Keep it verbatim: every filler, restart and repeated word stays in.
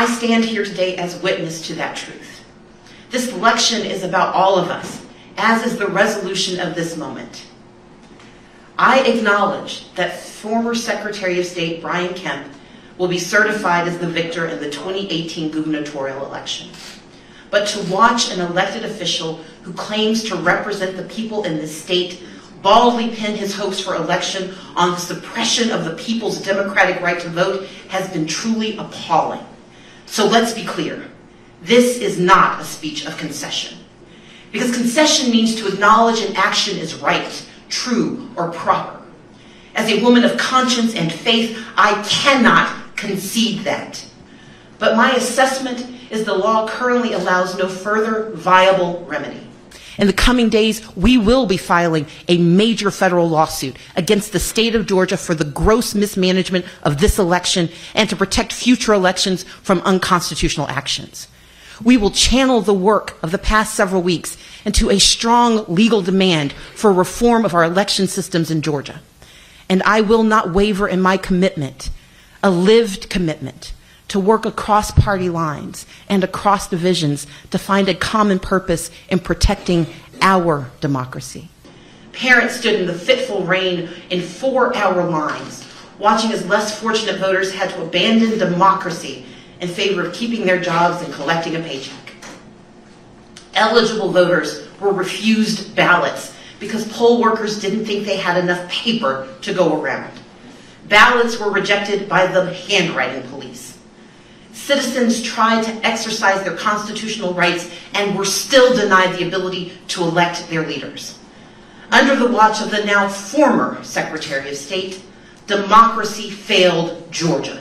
I stand here today as witness to that truth. This election is about all of us, as is the resolution of this moment. I acknowledge that former Secretary of State Brian Kemp will be certified as the victor in the twenty eighteen gubernatorial election. But to watch an elected official who claims to represent the people in this state baldly pin his hopes for election on the suppression of the people's democratic right to vote has been truly appalling. So let's be clear. This is not a speech of concession. Because concession means to acknowledge an action is right, true, or proper. As a woman of conscience and faith, I cannot concede that. But my assessment is the law currently allows no further viable remedy. In the coming days, we will be filing a major federal lawsuit against the state of Georgia for the gross mismanagement of this election and to protect future elections from unconstitutional actions. We will channel the work of the past several weeks into a strong legal demand for reform of our election systems in Georgia. And I will not waver in my commitment, a lived commitment, to work across party lines and across divisions to find a common purpose in protecting our democracy. Parents stood in the fitful rain in four-hour lines, watching as less fortunate voters had to abandon democracy in favor of keeping their jobs and collecting a paycheck. Eligible voters were refused ballots because poll workers didn't think they had enough paper to go around. Ballots were rejected by the handwriting police. Citizens tried to exercise their constitutional rights and were still denied the ability to elect their leaders. Under the watch of the now former Secretary of State, democracy failed Georgia.